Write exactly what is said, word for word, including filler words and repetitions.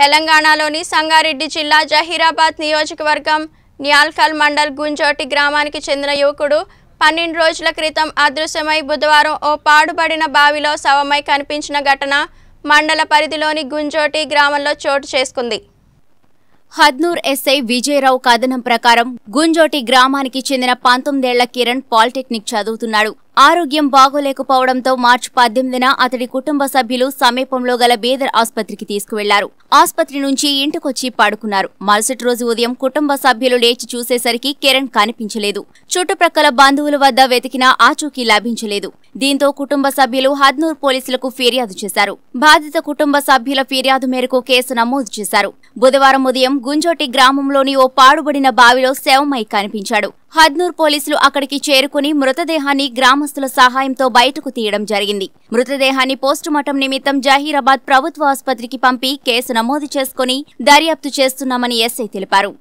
తెలంగాణలోని సంగారెడ్డి జిల్లా జహీరాబాద్ నియోజకవర్గం నియాల్కల్ మండల్ గుంజోటి గ్రామానికి చెందిన యువకుడు పన్నెండు రోజుల క్రితం అదృశ్యమై బుధవారం ఓ పాడుబడిన బావిలో శవమై కనిపించిన ఘటన మండల పరిధిలోని గుంజోటి గ్రామంలో చోటు చేసుకుంది. హద్నూర్ ఎస్ఐ విజయ్ రావు కథనం ప్రకారం గుంజోటి గ్రామానికి చెందిన పంతొమ్మిదేళ్ల కిరణ్ పాలిటెక్నిక్ చదువుతున్నాడు. ఆరోగ్యం బాగోలేకపోవడంతో మార్చి పద్దెనిమిదిన అతడి కుటుంబ సభ్యులు సమీపంలో గల బీదర్ ఆసుపత్రికి తీసుకువెళ్లారు. ఆసుపత్రి నుంచి ఇంటికొచ్చి పడుకున్నారు. మరుసటి రోజు ఉదయం కుటుంబ సభ్యులు లేచి చూసేసరికి కిరణ్ కనిపించలేదు. చుట్టుప్రక్కల బంధువుల వద్ద వెతికినా ఆచూకీ లభించలేదు. దీంతో కుటుంబ సభ్యులు హద్నూర్ పోలీసులకు ఫిర్యాదు చేశారు. బాధిత కుటుంబ సభ్యుల ఫిర్యాదు మేరకు కేసు నమోదు చేశారు. బుధవారం ఉదయం గుంజోటి గ్రామంలోని ఓ పాడుబడిన బావిలో శవమై కనిపించాడు. హద్నూర్ పోలీసులు అక్కడికి చేరుకుని మృతదేహాన్ని గ్రామస్తుల సహాయంతో బయటకు తీయడం జరిగింది. మృతదేహాన్ని పోస్టుమార్టం నిమిత్తం జహీరాబాద్ ప్రభుత్వ ఆసుపత్రికి పంపి కేసు నమోదు చేసుకుని దర్యాప్తు చేస్తున్నామని ఎస్ఐ తెలిపారు.